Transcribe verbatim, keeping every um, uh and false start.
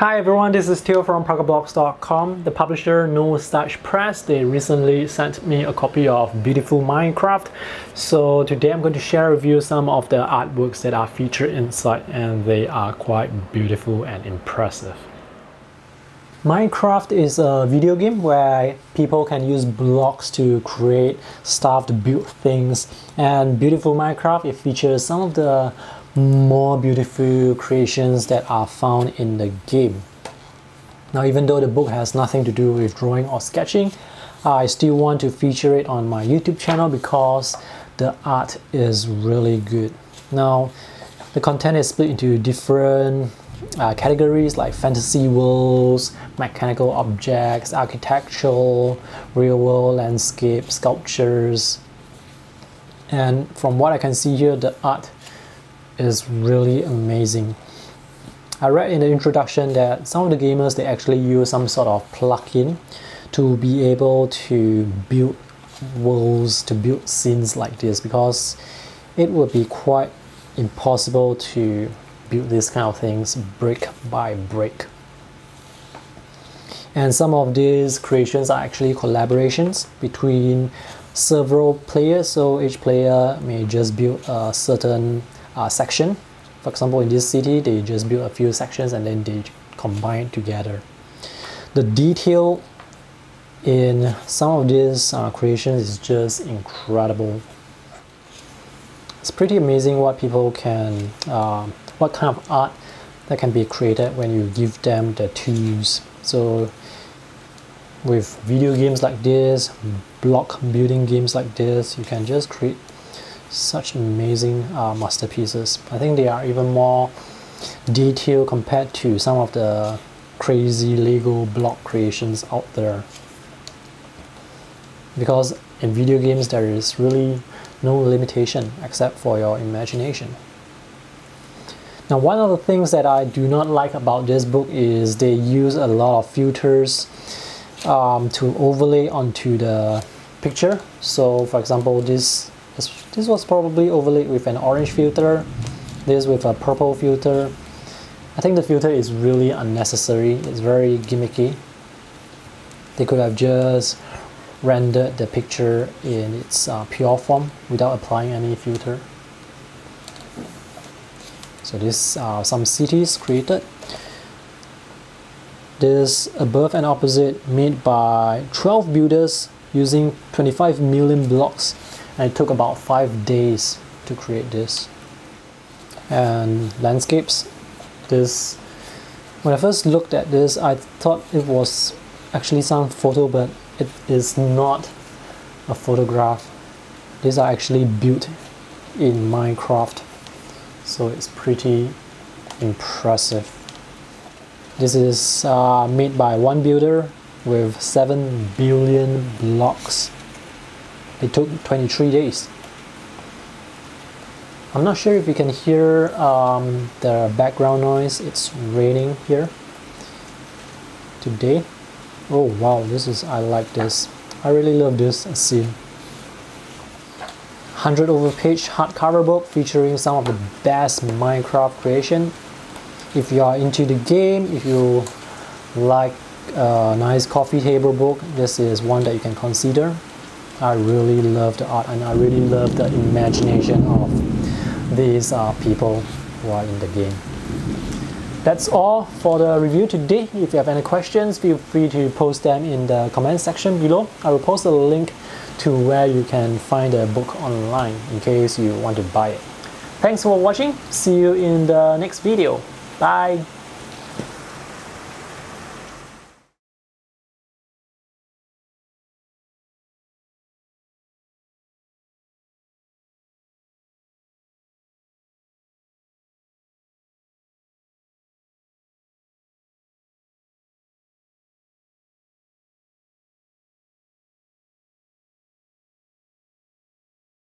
Hi everyone, this is Theo from parkablogs dot com. The publisher No Starch Press, they recently sent me a copy of Beautiful Minecraft. So today I'm going to share with you some of the artworks that are featured inside, and they are quite beautiful and impressive. Minecraft is a video game where people can use blocks to create stuff, to build things, and Beautiful Minecraft, it features some of the more beautiful creations that are found in the game. Now, even though the book has nothing to do with drawing or sketching, I still want to feature it on my YouTube channel because the art is really good. Now, the content is split into different uh, categories like fantasy worlds, mechanical objects, architectural, real world landscape, sculptures. And from what I can see here, the art is really amazing. I read in the introduction that some of the gamers, they actually use some sort of plugin to be able to build worlds, to build scenes like this, because it would be quite impossible to build these kind of things brick by brick. And some of these creations are actually collaborations between several players, so each player may just build a certain Uh, section. For example, in this city they just build a few sections and then they combine together. The detail in some of these uh, creations is just incredible. It's pretty amazing what people can uh, what kind of art that can be created when you give them the tools. So with video games like this, block building games like this, you can just create such amazing uh, masterpieces. I think they are even more detailed compared to some of the crazy Lego block creations out there, because in video games there is really no limitation except for your imagination. Now, one of the things that I do not like about this book is they use a lot of filters um, to overlay onto the picture. So for example, this This was probably overlaid with an orange filter, this with a purple filter. I think the filter is really unnecessary, it's very gimmicky. They could have just rendered the picture in its uh, pure form without applying any filter. So these are some cities created. This above and opposite made by twelve builders using twenty-five million blocks. And it took about five days to create this. And landscapes, this, when I first looked at this, I thought it was actually some photo, but it is not a photograph. These are actually built in Minecraft, so it's pretty impressive. This is uh, made by one builder with seven billion blocks. It took twenty-three days. I'm not sure if you can hear um, the background noise. It's raining here today. Oh wow, this is, I like this. I really love this scene. one hundred over page hardcover book featuring some of the best Minecraft creation. If you are into the game, if you like a nice coffee table book, this is one that you can consider. I really love the art, and I really love the imagination of these uh, people who are in the game. That's all for the review today. If you have any questions, feel free to post them in the comment section below. I will post a link to where you can find the book online in case you want to buy it. Thanks for watching. See you in the next video. Bye.